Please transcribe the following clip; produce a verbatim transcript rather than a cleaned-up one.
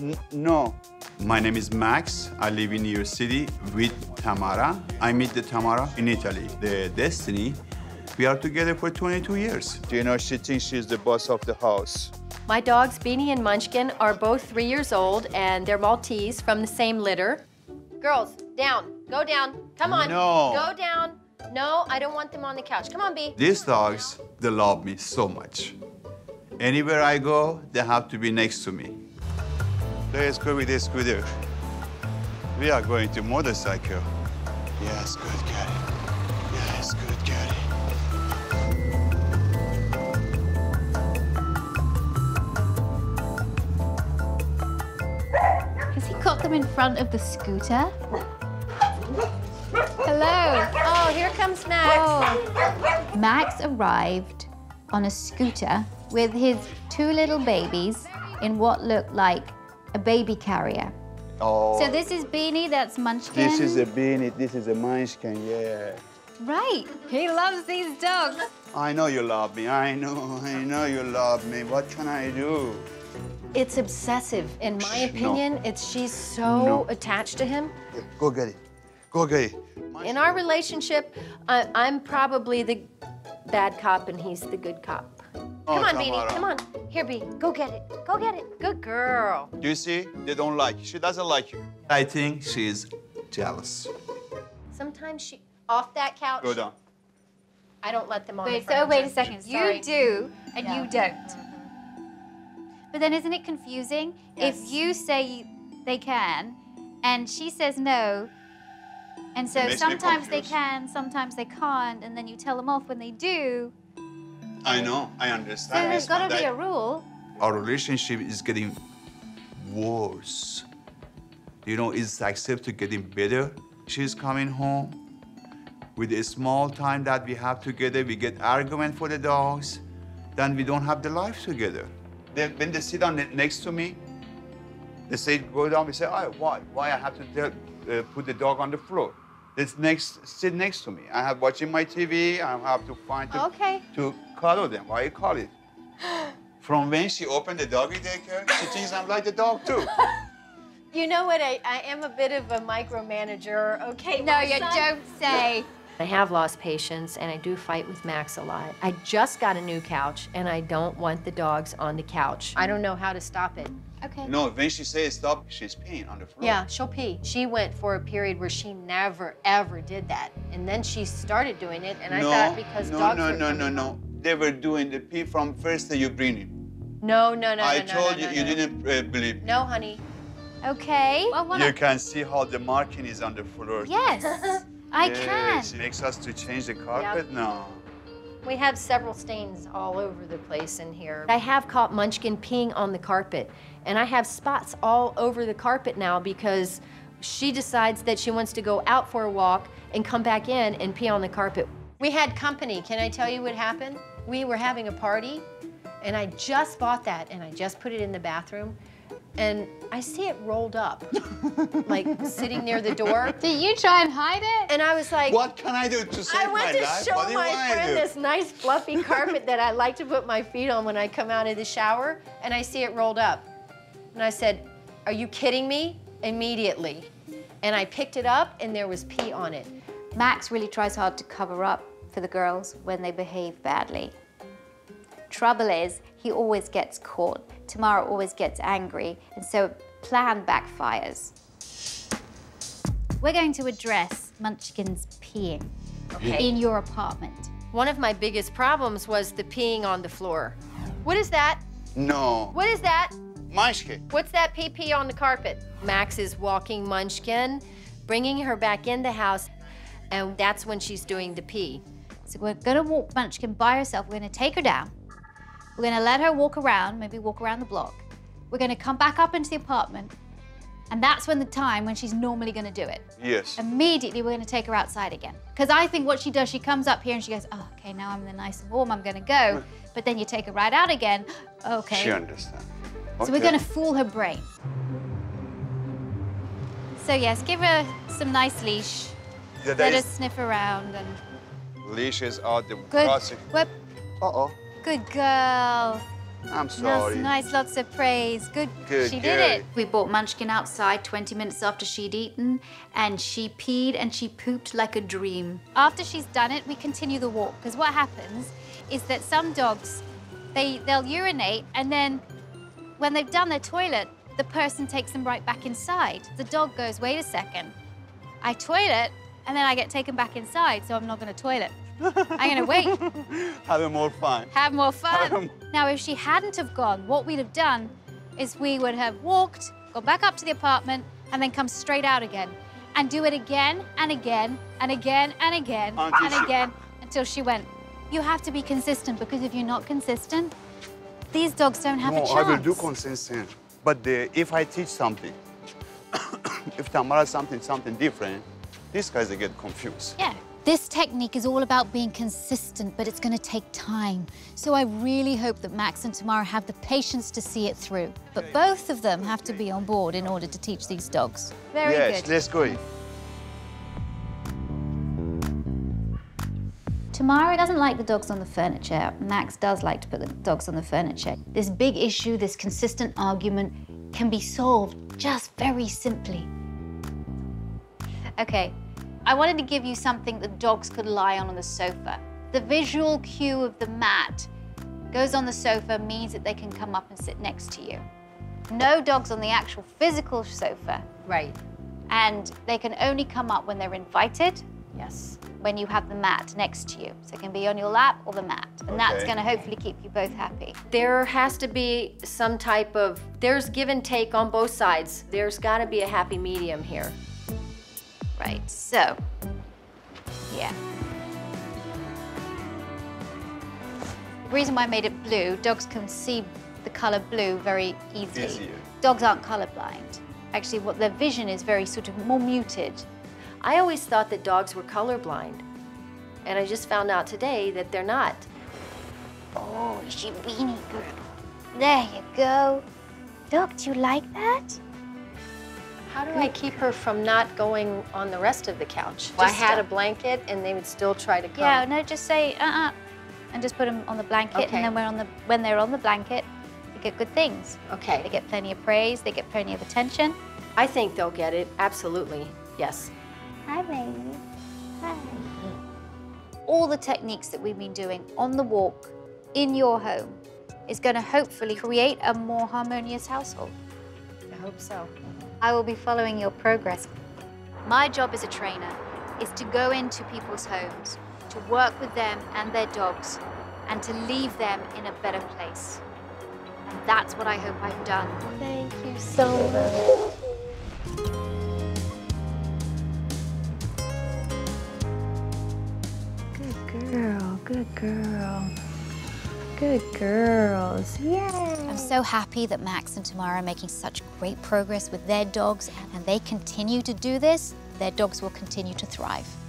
N no. My name is Max. I live in New York City with Tamara. I met the Tamara in Italy. The destiny, we are together for twenty-two years. Do you know she thinks she's the boss of the house? My dogs, Beanie and Munchkin, are both three years old, and they're Maltese from the same litter. Girls, down. Go down. Come on. No. Go down. No, I don't want them on the couch. Come on, Bee. These dogs, they love me so much. Anywhere I go, they have to be next to me. Let's go with this scooter. We are going to motorcycle. Yes, good girl. Yes, good girl. Has he got them in front of the scooter? Hello. Oh, here comes Max. Oh. Max arrived on a scooter with his two little babies in what looked like a baby carrier. Oh. So this is Beanie, that's Munchkin. This is a Beanie, this is a Munchkin, yeah. Right. He loves these dogs. I know you love me. I know, I know you love me. What can I do? It's obsessive. In my opinion, no. it's she's so no. attached to him. Go get it. Go get it. In our relationship, I, I'm probably the bad cop and he's the good cop. Come on, Beanie, come on. Here, Bee, go get it, go get it. Good girl. Do you see? They don't like you. She doesn't like you. I think she's jealous. Sometimes she, off that couch. Go down. I don't let them on the front. Wait, so wait a second, sorry. You do and yeah. you don't. But then isn't it confusing? Yes. If you say you, they can and she says no, and so sometimes they can, sometimes they can't, and then you tell them off when they do. I know, I understand. So there's got to be a rule. Our relationship is getting worse. You know, it's accepted getting better. She's coming home. With the small time that we have together, we get argument for the dogs. Then we don't have the life together. They, when they sit down next to me, they say, go down, we say, oh, why? Why I have to tell, uh, put the dog on the floor? It's next, sit next to me. I have watching my T V. I have to find to, okay. to cuddle them. Why you call it? From when she opened the doggy daycare, she thinks I'm like the dog too. You know what? I, I am a bit of a micromanager. Okay. No, you son. Don't say. I have lost patience, and I do fight with Max a lot. I just got a new couch, and I don't want the dogs on the couch. I don't know how to stop it. Okay. No, when she says stop, she's peeing on the floor. Yeah, she'll pee. She went for a period where she never, ever did that. And then she started doing it, and no, I thought because no, dogs No, no, no, no, no. They were doing the pee from first day you bring him. No, no, no, I no, told no, no, you, no, you no. didn't uh, believe me. No, honey. Okay. Well, you I... can see how the marking is on the floor. Yes. I yeah, can. She makes us to change the carpet yep. now. We have several stains all over the place in here. I have caught Munchkin peeing on the carpet, and I have spots all over the carpet now because she decides that she wants to go out for a walk and come back in and pee on the carpet. We had company. Can I tell you what happened? We were having a party, and I just bought that, and I just put it in the bathroom. And I see it rolled up, like sitting near the door. Did you try and hide it? And I was like, what can I do to save my life? I went to show my friend this nice fluffy carpet that I like to put my feet on when I come out of the shower, and I see it rolled up. And I said, are you kidding me? Immediately. And I picked it up, and there was pee on it. Max really tries hard to cover up for the girls when they behave badly. Trouble is, he always gets caught. Tamara always gets angry, and so plan backfires. We're going to address Munchkin's peeing okay. in your apartment. One of my biggest problems was the peeing on the floor. What is that? No. What is that? Munchkin. What's that pee-pee on the carpet? Max is walking Munchkin, bringing her back in the house, and that's when she's doing the pee. So we're gonna walk Munchkin by herself. We're gonna take her down. We're gonna let her walk around, maybe walk around the block. We're gonna come back up into the apartment, and that's when the time when she's normally gonna do it. Yes. Immediately, we're gonna take her outside again. Because I think what she does, she comes up here and she goes, oh, okay, now I'm nice and warm, I'm gonna go. But then you take her right out again, okay. She understands. Okay. So we're gonna fool her brain. So yes, give her some nice leash. Yeah, let her sniff around and... Leashes are the... Good. Uh-oh. Good girl. I'm sorry. That's nice, lots of praise. Good, good she girl. did it. We brought Munchkin outside twenty minutes after she'd eaten, and she peed and she pooped like a dream. After she's done it, we continue the walk, because what happens is that some dogs, they, they'll urinate, and then when they've done their toilet, the person takes them right back inside. The dog goes, wait a second, I toilet, and then I get taken back inside, so I'm not going to toilet. I'm gonna wait. Having more fun. Have more fun. Um... Now, if she hadn't have gone, what we'd have done is we would have walked, gone back up to the apartment, and then come straight out again, and do it again and again and again and again until and she... again until she went. You have to be consistent, because if you're not consistent, these dogs don't have no, a chance. No, I will do consistent. But the, if I teach something, if Tamara something something different, these guys they get confused. Yeah. This technique is all about being consistent, but it's going to take time. So I really hope that Max and Tamara have the patience to see it through. But both of them have to be on board in order to teach these dogs. Very yes, good. Yes, let's go. Tamara doesn't like the dogs on the furniture. Max does like to put the dogs on the furniture. This big issue, this consistent argument, can be solved just very simply. Okay. I wanted to give you something that dogs could lie on on the sofa. The visual cue of the mat goes on the sofa means that they can come up and sit next to you. No dogs on the actual physical sofa. Right. And they can only come up when they're invited. Yes. When you have the mat next to you. So it can be on your lap or the mat. And okay. that's gonna hopefully keep you both happy. There has to be some type of, there's give and take on both sides. There's gotta be a happy medium here. Right, so, yeah. The reason why I made it blue, dogs can see the color blue very easily. Easier. Dogs aren't colorblind. Actually, what their vision is very sort of more muted. I always thought that dogs were colorblind, and I just found out today that they're not. Oh, it's your Beanie girl. There you go. Dog, do you like that? How do I keep her from not going on the rest of the couch? Well, I had a blanket, and they would still try to come. Yeah, no, just say uh-uh, and just put them on the blanket, okay. and then when, on the, when they're on the blanket, they get good things. Okay. They get plenty of praise, they get plenty of attention. I think they'll get it, absolutely, yes. Hi, baby. Hi. All the techniques that we've been doing on the walk, in your home, is going to hopefully create a more harmonious household. I hope so. I will be following your progress. My job as a trainer is to go into people's homes, to work with them and their dogs, and to leave them in a better place. And that's what I hope I've done. Thank you so much. Good girl, good girl. Good girls, yay! I'm so happy that Max and Tamara are making such great progress with their dogs, and they continue to do this, their dogs will continue to thrive.